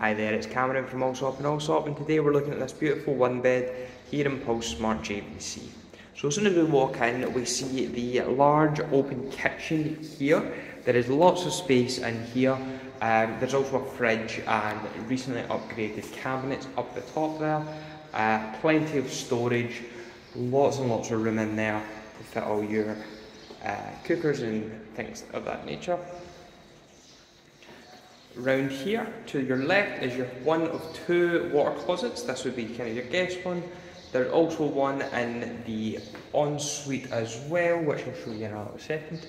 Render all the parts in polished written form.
Hi there, it's Cameron from Allsop, and today we're looking at this beautiful one bed here in Pulse Smart JVC. So as soon as we walk in, we see the large open kitchen here. There is lots of space in here. There's also a fridge and recently upgraded cabinets up the top there. Plenty of storage, lots and lots of room in there to fit all your cookers and things of that nature. Round here to your left is your one of two water closets. This would be kind of your guest one. There's also one in the ensuite as well, which I'll show you in a second.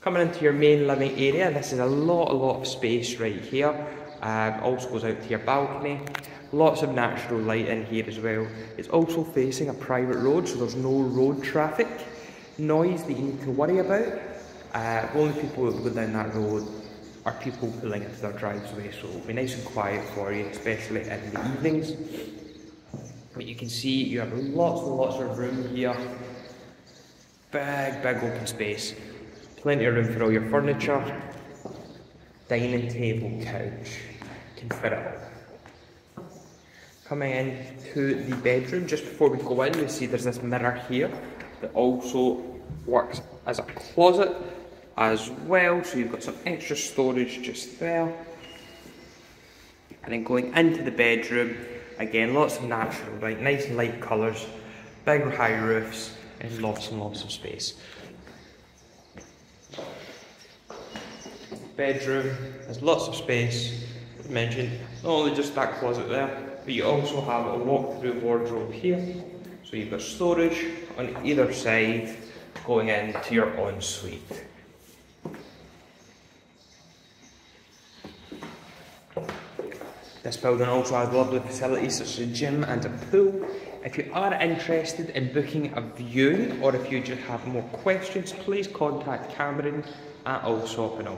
Coming into your main living area, this is a lot of space right here. Also goes out to your balcony. Lots of natural light in here as well. It's also facing a private road, so there's no road traffic noise that you need to worry about. The only people that go down that road are people pulling into their driveway, so it'll be nice and quiet for you, especially in the evenings. But you can see you have lots and lots of room here. Big open space. Plenty of room for all your furniture. Dining table, couch, can fit it all. Coming into the bedroom, just before we go in, we see there's this mirror here that also works as a closet as well, so you've got some extra storage just there. And then going into the bedroom, again, lots of natural light, nice light colours, big high roofs, and lots of space. Bedroom, there's lots of space. As mentioned, not only just that closet there, but you also have a walk-through wardrobe here, so you've got storage on either side going into your ensuite. This building also has lovely facilities such as a gym and a pool. If you are interested in booking a viewing, or if you just have more questions, please contact Cameron at Allsop.